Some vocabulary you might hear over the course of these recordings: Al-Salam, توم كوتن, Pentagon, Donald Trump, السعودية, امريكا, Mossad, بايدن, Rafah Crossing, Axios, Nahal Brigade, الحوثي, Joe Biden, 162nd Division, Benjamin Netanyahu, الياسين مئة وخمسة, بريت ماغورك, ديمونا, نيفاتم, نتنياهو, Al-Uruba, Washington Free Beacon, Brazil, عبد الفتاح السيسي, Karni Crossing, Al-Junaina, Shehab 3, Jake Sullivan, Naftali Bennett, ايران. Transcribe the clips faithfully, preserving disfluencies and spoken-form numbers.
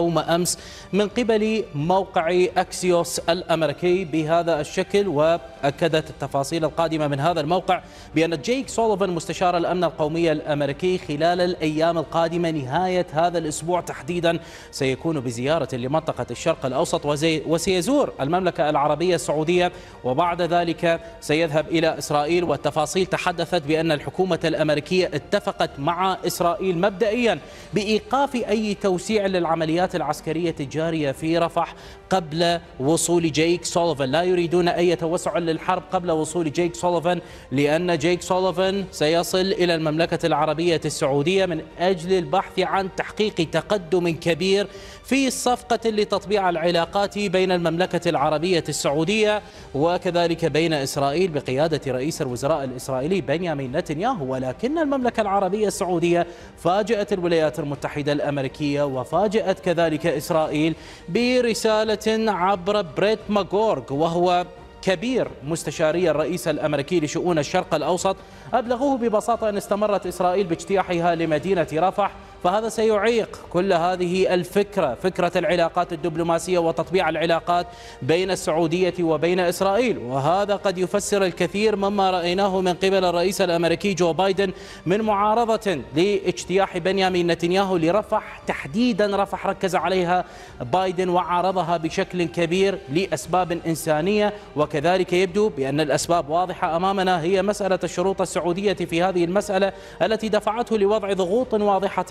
يوم أمس من قبل موقع أكسيوس الأمريكي بهذا الشكل. وأكدت التفاصيل القادمة من هذا الموقع بأن جيك سوليفان مستشار الأمن القومي الأمريكي خلال الأيام القادمة نهاية هذا الأسبوع تحديدا سيكون بزيارة لمنطقة الشرق الأوسط وسيزور المملكة العربية السعودية وبعد ذلك سيذهب إلى إسرائيل. والتفاصيل تحدثت بأن الحكومة الأمريكية اتفقت مع إسرائيل مبدئيا بإيقاف أي توسيع للعمليات العسكرية الجارية في رفح قبل وصول جيك سوليفان. لا يريدون أي توسع للحرب قبل وصول جيك سوليفان، لأن جيك سوليفان سيصل إلى المملكة العربية السعودية من أجل البحث عن تحقيق تقدم كبير في صفقة لتطبيع العلاقات بين المملكة العربية السعودية وكذلك بين إسرائيل بقيادة رئيس الوزراء الإسرائيلي بنيامين نتنياهو. ولكن المملكة العربية السعودية فاجأت الولايات المتحدة الأمريكية وفاجأت كذلك إسرائيل برسالة عبر بريت ماغورك وهو كبير مستشاري الرئيس الأمريكي لشؤون الشرق الأوسط، أبلغوه ببساطة أن استمرت إسرائيل باجتياحها لمدينة رفح، فهذا سيعيق كل هذه الفكرة، فكرة العلاقات الدبلوماسية وتطبيع العلاقات بين السعودية وبين إسرائيل. وهذا قد يفسر الكثير مما رأيناه من قبل الرئيس الأمريكي جو بايدن من معارضة لاجتياح بنيامين نتنياهو لرفح تحديدا. رفح ركز عليها بايدن وعارضها بشكل كبير لأسباب إنسانية، وكذلك يبدو بأن الأسباب واضحة أمامنا، هي مسألة الشروط السعودية في هذه المسألة التي دفعته لوضع ضغوط واضحة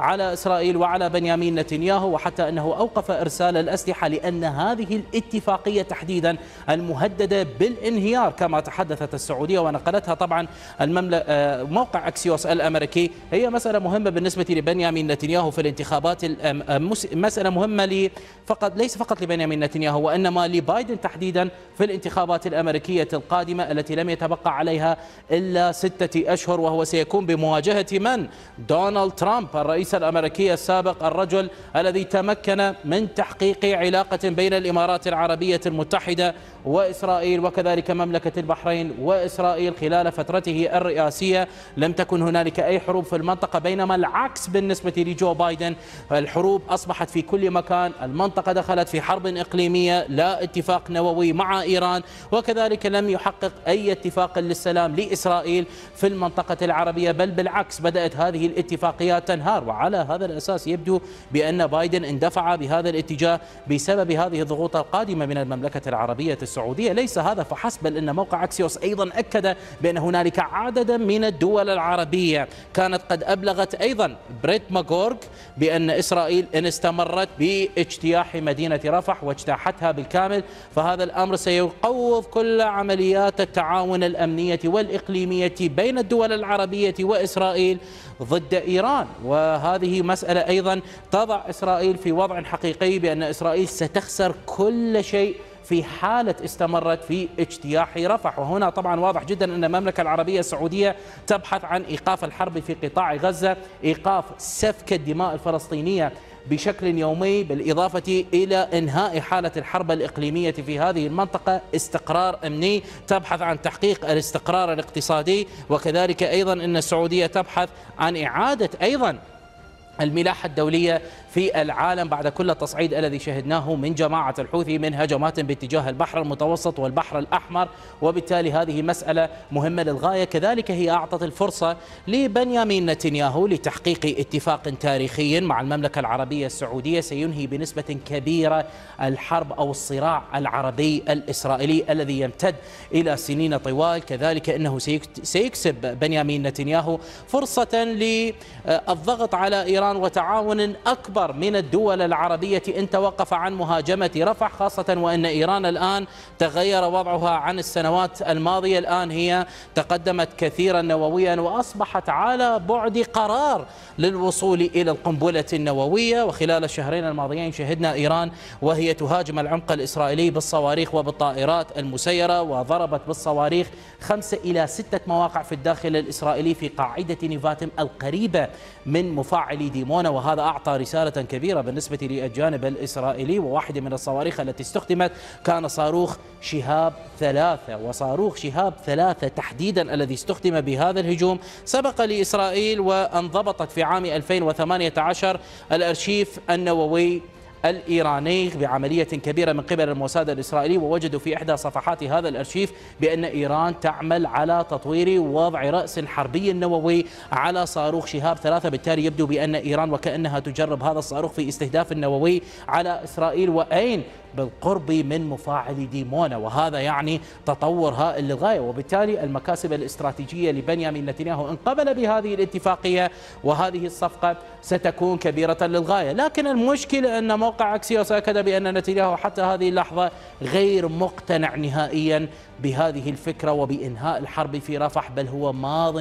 على إسرائيل وعلى بنيامين نتنياهو، وحتى أنه أوقف إرسال الأسلحة لأن هذه الاتفاقية تحديدا المهددة بالانهيار كما تحدثت السعودية ونقلتها طبعا موقع أكسيوس الأمريكي. هي مسألة مهمة بالنسبة لبنيامين نتنياهو في الانتخابات، مسألة مهمة لي فقط ليس فقط لبنيامين نتنياهو وإنما لبايدن تحديدا في الانتخابات الأمريكية القادمة التي لم يتبقى عليها إلا ستة أشهر، وهو سيكون بمواجهة من؟ دونالد ترامب الرئيس الأمريكي السابق، الرجل الذي تمكن من تحقيق علاقة بين الإمارات العربية المتحدة وإسرائيل وكذلك مملكة البحرين وإسرائيل خلال فترته الرئاسية. لم تكن هنالك أي حروب في المنطقة، بينما العكس بالنسبة لجو بايدن، الحروب أصبحت في كل مكان، المنطقة دخلت في حرب إقليمية، لا اتفاق نووي مع إيران، وكذلك لم يحقق أي اتفاق للسلام لإسرائيل في المنطقة العربية، بل بالعكس بدأت هذه الاتفاقيات تنهار. وعلى هذا الأساس يبدو بأن بايدن اندفع بهذا الاتجاه بسبب هذه الضغوط القادمة من المملكة العربية السعودية. ليس هذا فحسب، بل أن موقع أكسيوس أيضا أكد بأن هنالك عددا من الدول العربية كانت قد أبلغت أيضا بريت ماغورك بأن إسرائيل إن استمرت باجتياح مدينة رفح واجتاحتها بالكامل فهذا الأمر سيقوض كل عمليات التعاون الأمنية والإقليمية بين الدول العربية وإسرائيل ضد إيران. و وهذه مسألة أيضا تضع إسرائيل في وضع حقيقي بأن إسرائيل ستخسر كل شيء في حالة استمرت في اجتياح رفح. وهنا طبعا واضح جدا أن المملكة العربية السعودية تبحث عن إيقاف الحرب في قطاع غزة، إيقاف سفك الدماء الفلسطينية بشكل يومي، بالإضافة إلى إنهاء حالة الحرب الإقليمية في هذه المنطقة، استقرار أمني، تبحث عن تحقيق الاستقرار الاقتصادي، وكذلك أيضا أن السعودية تبحث عن إعادة أيضا الملاحة الدولية في العالم بعد كل التصعيد الذي شهدناه من جماعة الحوثي من هجمات باتجاه البحر المتوسط والبحر الأحمر. وبالتالي هذه مسألة مهمة للغاية. كذلك هي أعطت الفرصة لبنيامين نتنياهو لتحقيق اتفاق تاريخي مع المملكة العربية السعودية سينهي بنسبة كبيرة الحرب أو الصراع العربي الإسرائيلي الذي يمتد إلى سنين طوال. كذلك أنه سيكسب بنيامين نتنياهو فرصة للضغط على إيران وتعاون أكبر من الدول العربية إن توقف عن مهاجمة رفح، خاصة وأن إيران الآن تغير وضعها عن السنوات الماضية. الآن هي تقدمت كثيرا نوويا وأصبحت على بعد قرار للوصول إلى القنبلة النووية. وخلال الشهرين الماضيين شهدنا إيران وهي تهاجم العمق الإسرائيلي بالصواريخ وبالطائرات المسيرة، وضربت بالصواريخ خمسة إلى ستة مواقع في الداخل الإسرائيلي في قاعدة نيفاتم القريبة من مفاعلي ديمونا، وهذا أعطى رسالة كبيرة بالنسبة للجانب الإسرائيلي. وواحد من الصواريخ التي استخدمت كان صاروخ شهاب ثلاثة، وصاروخ شهاب ثلاثة تحديدا الذي استخدم بهذا الهجوم سبق لإسرائيل وانضبطت في عام ألفين وثمانية عشر الأرشيف النووي الإيراني بعملية كبيرة من قبل الموساد الإسرائيلي، ووجدوا في إحدى صفحات هذا الأرشيف بأن إيران تعمل على تطوير ووضع رأس حربي النووي على صاروخ شهاب ثلاثة. بالتالي يبدو بأن إيران وكأنها تجرب هذا الصاروخ في استهداف النووي على إسرائيل، وأين بالقرب من مفاعل ديمونا، وهذا يعني تطور هائل للغاية. وبالتالي المكاسب الاستراتيجية لبنيامين نتنياهو إن قبل بهذه الاتفاقية وهذه الصفقة ستكون كبيرة للغاية. لكن المشكلة أن موقع أكسيوس أكد بأن نتنياهو حتى هذه اللحظة غير مقتنع نهائيا بهذه الفكرة وبإنهاء الحرب في رفح، بل هو ماضٍ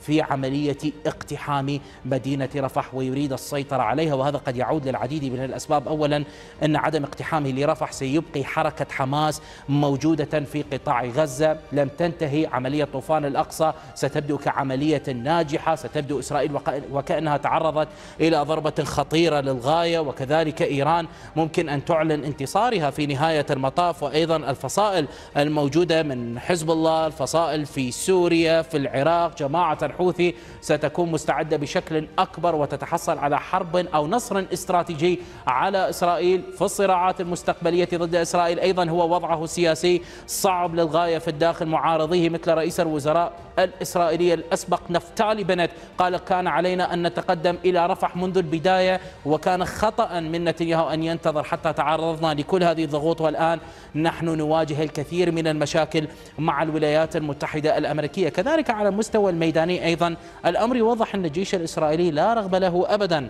في عملية اقتحام مدينة رفح ويريد السيطرة عليها، وهذا قد يعود للعديد من الأسباب. أولا أن عدم اقتحامه لرفح سيبقي حركة حماس موجودة في قطاع غزة، لم تنتهي عملية طوفان الأقصى، ستبدو كعملية ناجحة، ستبدو إسرائيل وكأنها تعرضت إلى ضربة خطيرة للغاية، وكذلك إيران ممكن أن تعلن انتصارها في نهاية المطاف. وأيضا الفصائل الموجودة من حزب الله، الفصائل في سوريا، في العراق، جماعة الحوثي ستكون مستعدة بشكل أكبر وتتحصل على حرب أو نصر استراتيجي على إسرائيل في الصراعات المستقبلية ضد إسرائيل. أيضا هو وضعه السياسي صعب للغاية في الداخل، معارضيه مثل رئيس الوزراء الإسرائيلي الأسبق نفتالي بنت قال كان علينا أن نتقدم إلى رفح منذ البداية، وكان خطأ من نتنياهو أن ينتظر حتى تعرضنا لكل هذه الضغوط، والآن نحن نواجه الكثير من المشاكل مع الولايات المتحدة الأمريكية. كذلك على المستوى الميداني أيضا الأمر يوضح أن الجيش الإسرائيلي لا رغبة له أبدا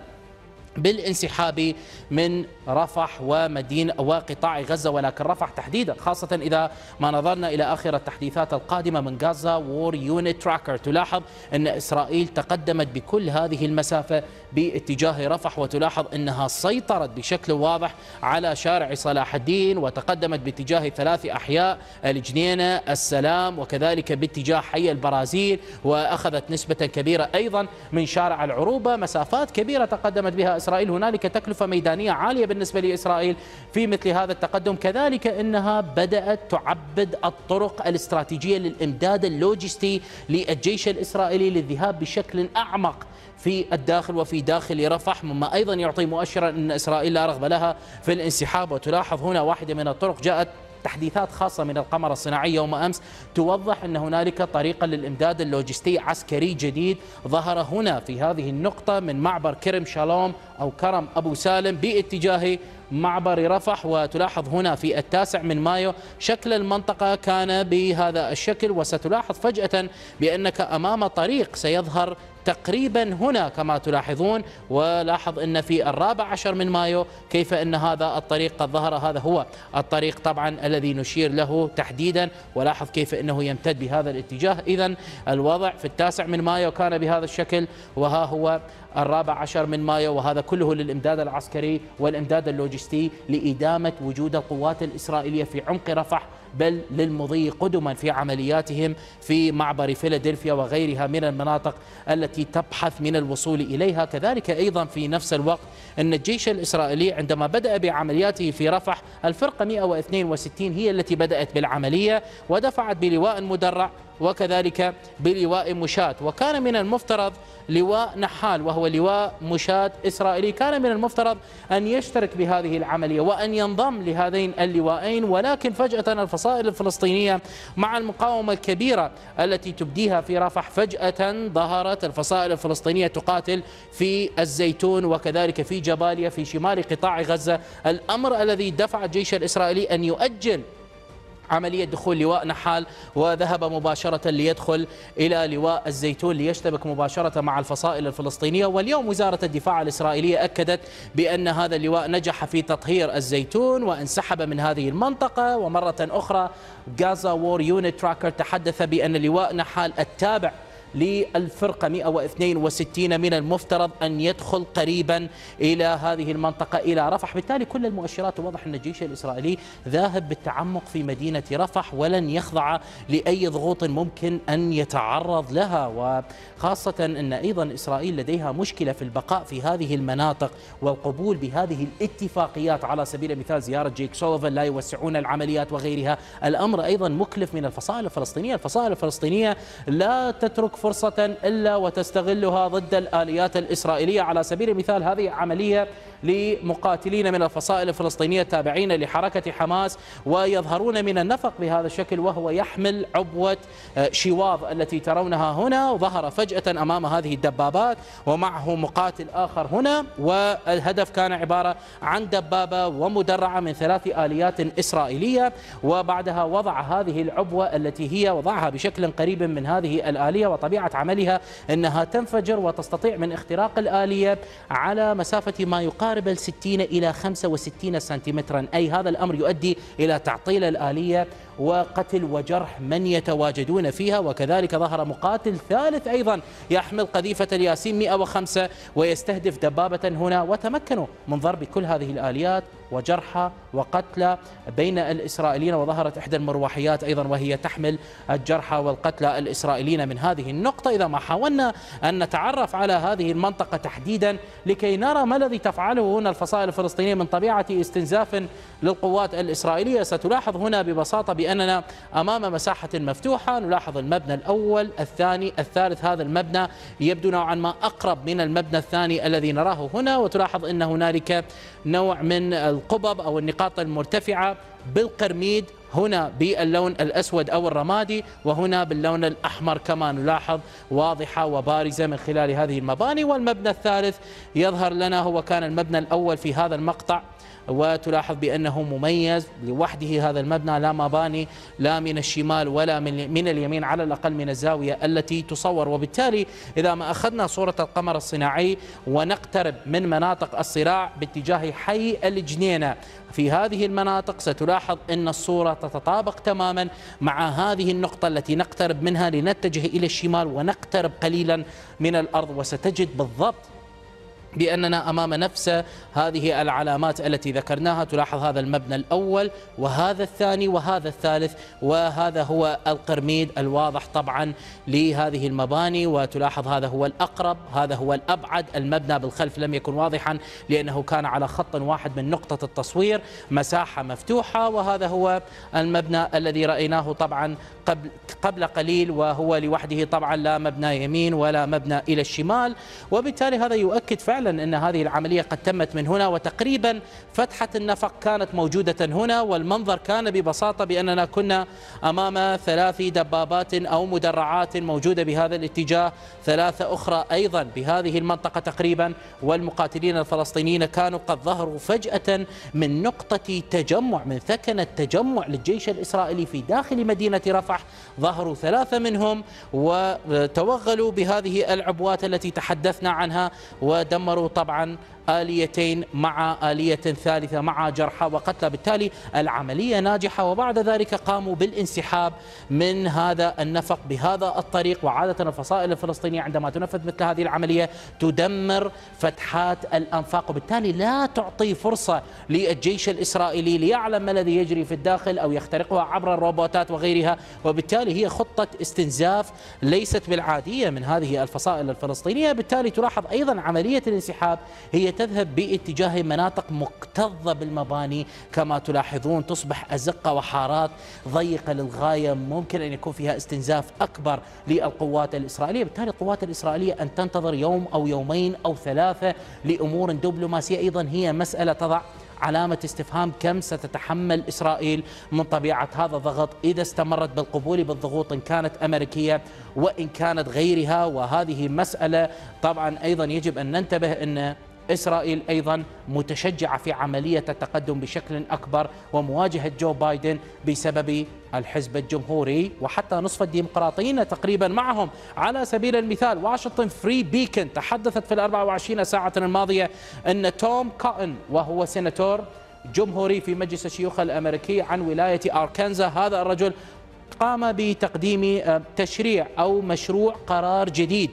بالانسحاب من رفح ومدينة وقطاع غزة، ولكن رفح تحديدا، خاصة إذا ما نظرنا إلى آخر التحديثات القادمة من غازا وور يونت تراكر. تلاحظ أن إسرائيل تقدمت بكل هذه المسافة باتجاه رفح، وتلاحظ أنها سيطرت بشكل واضح على شارع صلاح الدين، وتقدمت باتجاه ثلاث أحياء الجنينة، السلام، وكذلك باتجاه حي البرازيل، وأخذت نسبة كبيرة أيضا من شارع العروبة. مسافات كبيرة تقدمت بها إسرائيل، هنالك تكلفة ميدانية عالية بالنسبة لإسرائيل في مثل هذا التقدم. كذلك أنها بدأت تعبد الطرق الاستراتيجية للإمداد اللوجستي للجيش الإسرائيلي للذهاب بشكل أعمق في الداخل وفي داخل رفح، مما أيضا يعطي مؤشرا أن إسرائيل لا رغبة لها في الانسحاب. وتلاحظ هنا واحدة من الطرق، جاءت تحديثات خاصة من القمر الصناعي يوم أمس توضح أن هنالك طريقة للإمداد اللوجستي عسكري جديد ظهر هنا في هذه النقطة من معبر كرم شالوم أو كرم أبو سالم باتجاه معبر رفح. وتلاحظ هنا في التاسع من مايو شكل المنطقة كان بهذا الشكل، وستلاحظ فجأة بأنك أمام طريق سيظهر تقريبا هنا كما تلاحظون. ولاحظ أن في الرابع عشر من مايو كيف أن هذا الطريق قد ظهر، هذا هو الطريق طبعا الذي نشير له تحديدا، ولاحظ كيف أنه يمتد بهذا الاتجاه. إذن الوضع في التاسع من مايو كان بهذا الشكل، وها هو الرابع عشر من مايو، وهذا كله للإمداد العسكري والإمداد اللوجستي لإدامة وجود القوات الإسرائيلية في عمق رفح، بل للمضي قدما في عملياتهم في معبر فيلادلفيا وغيرها من المناطق التي تبحث من الوصول إليها. كذلك أيضا في نفس الوقت أن الجيش الإسرائيلي عندما بدأ بعملياته في رفح، الفرقة مئة واثنين وستين هي التي بدأت بالعملية ودفعت بلواء مدرع وكذلك بلواء مشاة، وكان من المفترض لواء نحال وهو لواء مشاة إسرائيلي، كان من المفترض أن يشترك بهذه العملية وأن ينضم لهذين اللواءين، ولكن فجأة الفصائل الفلسطينية مع المقاومة الكبيرة التي تبديها في رفح، فجأة ظهرت الفصائل الفلسطينية تقاتل في الزيتون وكذلك في جباليا في شمال قطاع غزة، الأمر الذي دفع الجيش الإسرائيلي أن يؤجل عملية دخول لواء نحال وذهب مباشرة ليدخل إلى لواء الزيتون ليشتبك مباشرة مع الفصائل الفلسطينية. واليوم وزارة الدفاع الإسرائيلية أكدت بأن هذا اللواء نجح في تطهير الزيتون وانسحب من هذه المنطقة. ومرة أخرى غازا وور يونت تراكر تحدث بأن لواء نحال التابع للفرقة مئة واثنين وستين من المفترض أن يدخل قريبا إلى هذه المنطقة إلى رفح. بالتالي كل المؤشرات توضح أن الجيش الإسرائيلي ذاهب بالتعمق في مدينة رفح ولن يخضع لأي ضغوط ممكن أن يتعرض لها، وخاصة أن أيضا إسرائيل لديها مشكلة في البقاء في هذه المناطق والقبول بهذه الاتفاقيات. على سبيل المثال زيارة جيك سوليفان، لا يوسعون العمليات وغيرها. الأمر أيضا مكلف من الفصائل الفلسطينية. الفصائل الفلسطينية لا تترك فرصة إلا وتستغلها ضد الآليات الإسرائيلية. على سبيل المثال هذه عملية لمقاتلين من الفصائل الفلسطينية التابعين لحركة حماس ويظهرون من النفق بهذا الشكل، وهو يحمل عبوة شواظ التي ترونها هنا، وظهر فجأة أمام هذه الدبابات ومعه مقاتل آخر هنا، والهدف كان عبارة عن دبابة ومدرعة من ثلاث آليات إسرائيلية، وبعدها وضع هذه العبوة التي هي وضعها بشكل قريب من هذه الآلية، وطبيعة عملها أنها تنفجر وتستطيع من اختراق الآلية على مسافة ما يقارب قارب ستين إلى خمسة وستين سنتيمترا. أي هذا الأمر يؤدي إلى تعطيل الآلية وقتل وجرح من يتواجدون فيها. وكذلك ظهر مقاتل ثالث أيضا يحمل قذيفة الياسين مئة وخمسة ويستهدف دبابة هنا، وتمكنوا من ضرب كل هذه الآليات وجرحى وقتلى بين الإسرائيليين. وظهرت إحدى المروحيات أيضا وهي تحمل الجرحى والقتلى الإسرائيليين. من هذه النقطة إذا ما حاولنا أن نتعرف على هذه المنطقة تحديدا لكي نرى ما الذي تفعله هنا الفصائل الفلسطينية من طبيعة استنزاف للقوات الإسرائيلية، ستلاحظ هنا ببساطة بأننا أمام مساحة مفتوحة. نلاحظ المبنى الأول، الثاني، الثالث. هذا المبنى يبدو نوعا ما أقرب من المبنى الثاني الذي نراه هنا، وتلاحظ أن هنالك نوع من القبب أو النقاط المرتفعة بالقرميد، هنا باللون الأسود أو الرمادي، وهنا باللون الأحمر كما نلاحظ واضحة وبارزة من خلال هذه المباني. والمبنى الثالث يظهر لنا هو كان المبنى الأول في هذا المقطع، وتلاحظ بأنه مميز لوحده هذا المبنى، لا مباني لا من الشمال ولا من اليمين على الأقل من الزاوية التي تصور. وبالتالي إذا ما أخذنا صورة القمر الصناعي ونقترب من مناطق الصراع باتجاه حي الجنينة في هذه المناطق، ستلاحظ أن الصورة تتطابق تماما مع هذه النقطة التي نقترب منها لنتجه إلى الشمال ونقترب قليلا من الأرض، وستجد بالضبط بأننا أمام نفس هذه العلامات التي ذكرناها. تلاحظ هذا المبنى الأول وهذا الثاني وهذا الثالث، وهذا هو القرميد الواضح طبعا لهذه المباني، وتلاحظ هذا هو الأقرب، هذا هو الأبعد. المبنى بالخلف لم يكن واضحا لأنه كان على خط واحد من نقطة التصوير، مساحة مفتوحة. وهذا هو المبنى الذي رأيناه طبعا قبل قبل قليل، وهو لوحده طبعا لا مبنى يمين ولا مبنى إلى الشمال. وبالتالي هذا يؤكد فعلا أن هذه العملية قد تمت من هنا، وتقريبا فتحة النفق كانت موجودة هنا. والمنظر كان ببساطة بأننا كنا أمام ثلاث دبابات أو مدرعات موجودة بهذا الاتجاه، ثلاثة أخرى أيضا بهذه المنطقة تقريبا، والمقاتلين الفلسطينيين كانوا قد ظهروا فجأة من نقطة تجمع، من ثكنة تجمع للجيش الإسرائيلي في داخل مدينة رفح. ظهروا ثلاثة منهم وتوغلوا بهذه العبوات التي تحدثنا عنها، ودم مروا طبعا آليتين مع آلية ثالثة مع جرحى وقتلى. بالتالي العملية ناجحة، وبعد ذلك قاموا بالانسحاب من هذا النفق بهذا الطريق. وعادة الفصائل الفلسطينية عندما تنفذ مثل هذه العملية تدمر فتحات الأنفاق، وبالتالي لا تعطي فرصة للجيش الإسرائيلي ليعلم ما الذي يجري في الداخل أو يخترقها عبر الروبوتات وغيرها. وبالتالي هي خطة استنزاف ليست بالعادية من هذه الفصائل الفلسطينية. بالتالي تلاحظ أيضا عملية الانسحاب هي تذهب باتجاه مناطق مكتظة بالمباني، كما تلاحظون تصبح أزقة وحارات ضيقة للغاية، ممكن أن يكون فيها استنزاف أكبر للقوات الإسرائيلية. بالتالي القوات الإسرائيلية أن تنتظر يوم أو يومين أو ثلاثة لأمور دبلوماسية، أيضا هي مسألة تضع علامة استفهام كم ستتحمل إسرائيل من طبيعة هذا الضغط إذا استمرت بالقبول بالضغوط، إن كانت أمريكية وإن كانت غيرها. وهذه مسألة طبعا أيضا يجب أن ننتبه أن إسرائيل أيضا متشجعة في عملية التقدم بشكل أكبر ومواجهة جو بايدن بسبب الحزب الجمهوري وحتى نصف الديمقراطيين تقريبا معهم. على سبيل المثال واشنطن فري بيكن تحدثت في الأربع وعشرين ساعة الماضية أن توم كوتن وهو سيناتور جمهوري في مجلس الشيوخ الأمريكي عن ولاية أركانزا، هذا الرجل قام بتقديم تشريع أو مشروع قرار جديد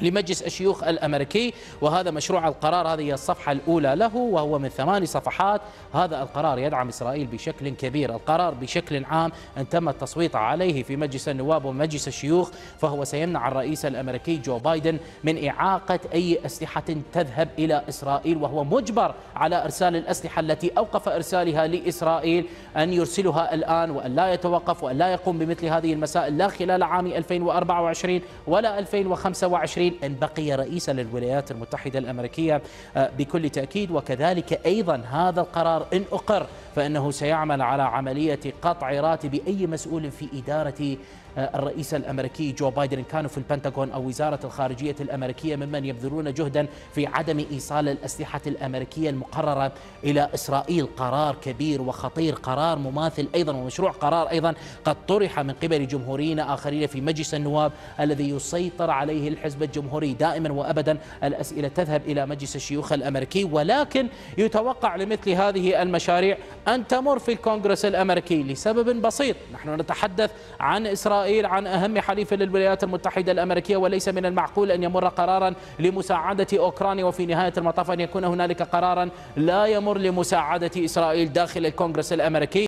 لمجلس الشيوخ الأمريكي، وهذا مشروع القرار هذه الصفحة الأولى له، وهو من ثماني صفحات. هذا القرار يدعم إسرائيل بشكل كبير. القرار بشكل عام أن تم التصويت عليه في مجلس النواب ومجلس الشيوخ، فهو سيمنع الرئيس الأمريكي جو بايدن من إعاقة أي أسلحة تذهب إلى إسرائيل، وهو مجبر على إرسال الأسلحة التي أوقف إرسالها لإسرائيل أن يرسلها الآن، وأن لا يتوقف وأن لا يقوم بمثل هذه المسائل لا خلال عام ألفين وأربعة وعشرين ولا ألفين وخمسة وعشرين إن بقي رئيسا للولايات المتحدة الأمريكية بكل تأكيد. وكذلك أيضا هذا القرار إن أقر فإنه سيعمل على عملية قطع راتب أي مسؤول في إدارة الرئيس الأمريكي جو بايدن، كانوا في البنتاغون أو وزارة الخارجية الأمريكية، ممن يبذلون جهدا في عدم إيصال الأسلحة الأمريكية المقررة إلى إسرائيل. قرار كبير وخطير، قرار مماثل أيضا ومشروع قرار أيضا قد طرح من قبل جمهوريين آخرين في مجلس النواب الذي يسيطر عليه الحزب الجمهوري دائما وأبدا. الأسئلة تذهب إلى مجلس الشيوخ الأمريكي، ولكن يتوقع لمثل هذه المشاريع أن تمر في الكونغرس الأمريكي لسبب بسيط. نحن نتحدث عن إسرائيل، عن أهم حليف للولايات المتحدة الأمريكية، وليس من المعقول أن يمر قرارا لمساعدة أوكرانيا وفي نهاية المطاف أن يكون هنالك قرارا لا يمر لمساعدة إسرائيل داخل الكونغرس الأمريكي.